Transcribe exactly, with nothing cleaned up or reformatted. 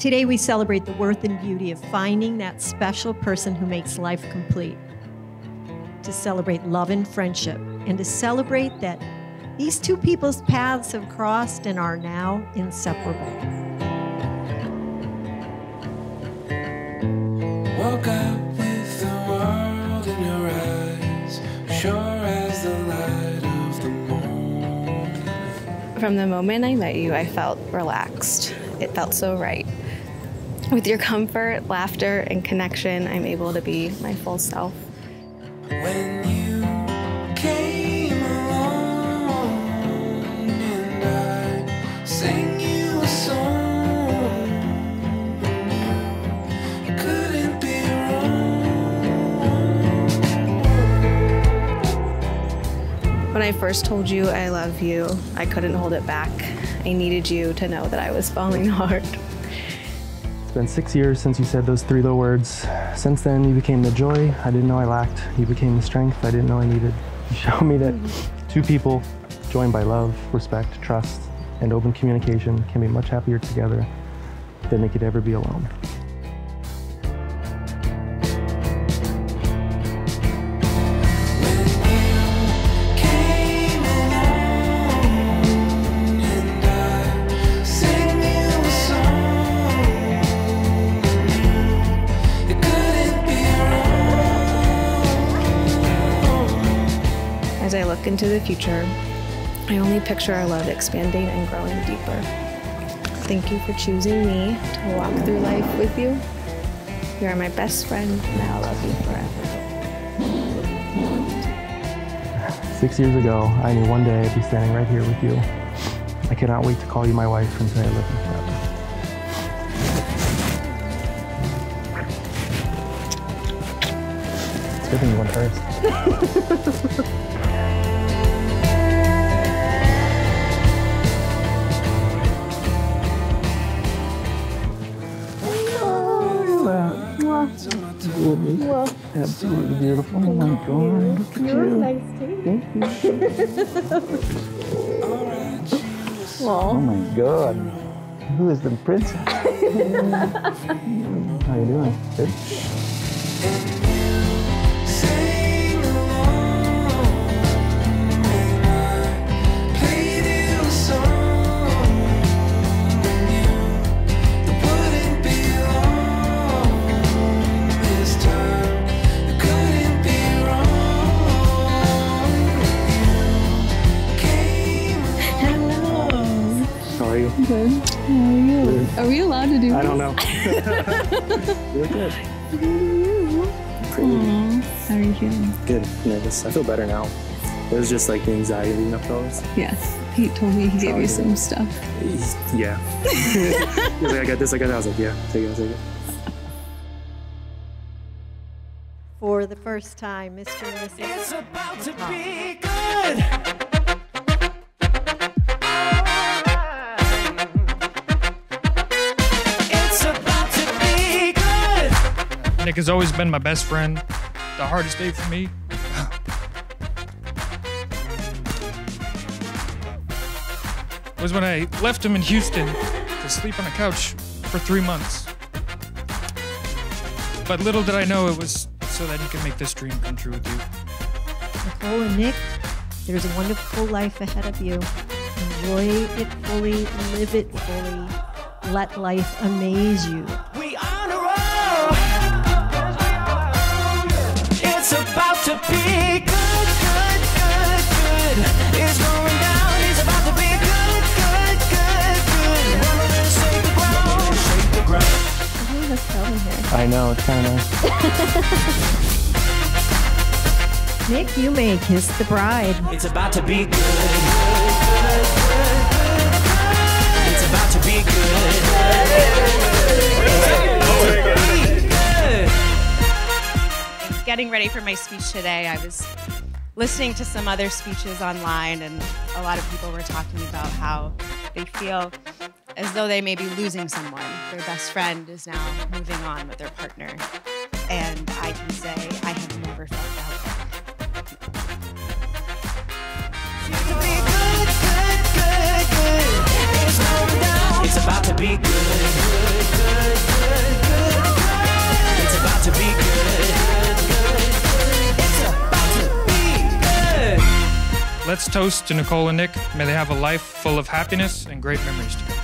Today we celebrate the worth and beauty of finding that special person who makes life complete, to celebrate love and friendship, and to celebrate that these two people's paths have crossed and are now inseparable. Woke up with the world in your eyes, sure as the light of the moon. From the moment I met you, I felt relaxed. It felt so right. With your comfort, laughter, and connection, I'm able to be my full self. When you came along and I sang you a song, you couldn't be wrong. When I first told you I love you, I couldn't hold it back. I needed you to know that I was falling hard. It's been six years since you said those three little words. Since then, you became the joy I didn't know I lacked. You became the strength I didn't know I needed. You showed me that two people, joined by love, respect, trust, and open communication, can be much happier together than they could ever be alone. As I look into the future, I only picture our love expanding and growing deeper. Thank you for choosing me to walk through life with you. You are my best friend, and I'll love you forever. Six years ago, I knew one day I'd be standing right here with you. I cannot wait to call you my wife and say I love you forever. It's good thing you went first. Well, absolutely beautiful. Oh my God, look at you. Nice too. Thank you. Oh my God. Who is the princess? How you doing? Good? Okay. How are you? Are we allowed to do I this? I don't know. You're good. Good you. Aww. How are you feeling? Good. Nervous. I feel better now. It was just like the anxiety leading up to all this. Yes. Pete told me he gave you some stuff. Yeah. He was like, I got this, I got that. I was like, yeah, take it, take it. For the first time, Mister and Missus It's about to be good. Nick has always been my best friend. The hardest day for me. Was when I left him in Houston to sleep on a couch for three months. But little did I know it was so that he could make this dream come true with you. Nicole and Nick, there's a wonderful life ahead of you. Enjoy it fully, live it fully. Let life amaze you. It's about to be good, good, good, good. It's going down. It's about to be good, good, good, good. We're gonna shake the ground, shake the ground. I really miss Kelvin here. I know, it's kind of nice. Nick, you may kiss the bride. It's about to be good, good, good, good, good, good. It's about to be good. It's about to be good. Getting ready for my speech today, I was listening to some other speeches online, and a lot of people were talking about how they feel as though they may be losing someone. Their best friend is now moving on with their partner. And I can say I have never felt that way. It's about to be good, good, good, good, good, good. It's about to be good, good, good, good. It's about to be good. Let's toast to Nicole and Nick. May they have a life full of happiness and great memories together.